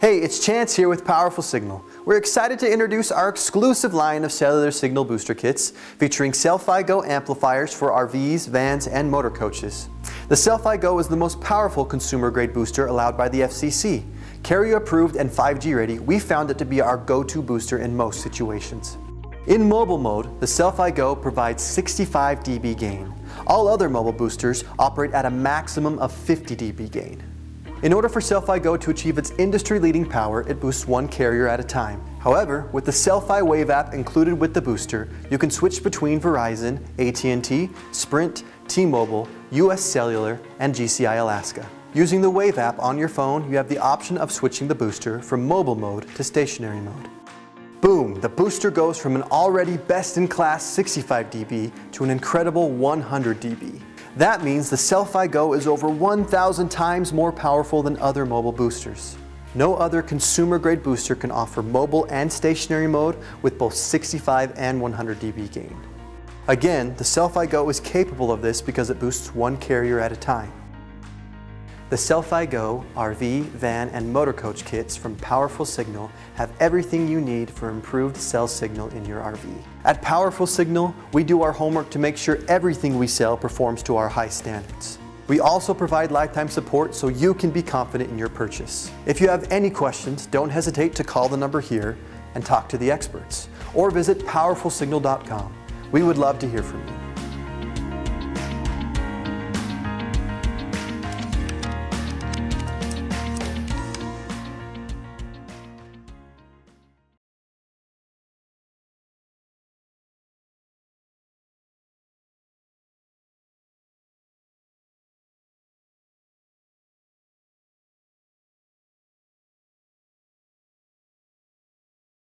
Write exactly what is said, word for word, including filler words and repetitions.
Hey, it's Chance here with Powerful Signal. We're excited to introduce our exclusive line of cellular signal booster kits featuring Cel-Fi Go amplifiers for R Vs, vans, and motor coaches. The Cel-Fi Go is the most powerful consumer-grade booster allowed by the F C C. Carrier-approved and five G ready, we found it to be our go-to booster in most situations. In mobile mode, the Cel-Fi Go provides sixty-five D B gain. All other mobile boosters operate at a maximum of fifty D B gain. In order for Cel-Fi Go to achieve its industry-leading power, it boosts one carrier at a time. However, with the Cel-Fi Wave app included with the booster, you can switch between Verizon, A T and T, Sprint, T-Mobile, U S Cellular, and G C I Alaska. Using the Wave app on your phone, you have the option of switching the booster from mobile mode to stationary mode. Boom! The booster goes from an already best-in-class sixty-five D B to an incredible one hundred D B. That means the Cel-Fi Go is over one thousand times more powerful than other mobile boosters. No other consumer-grade booster can offer mobile and stationary mode with both sixty-five and one hundred D B gain. Again, the Cel-Fi Go is capable of this because it boosts one carrier at a time. The Cel-Fi Go, R V, van, and motor coach kits from Powerful Signal have everything you need for improved cell signal in your R V. At Powerful Signal, we do our homework to make sure everything we sell performs to our high standards. We also provide lifetime support so you can be confident in your purchase. If you have any questions, don't hesitate to call the number here and talk to the experts, or visit powerful signal dot com. We would love to hear from you.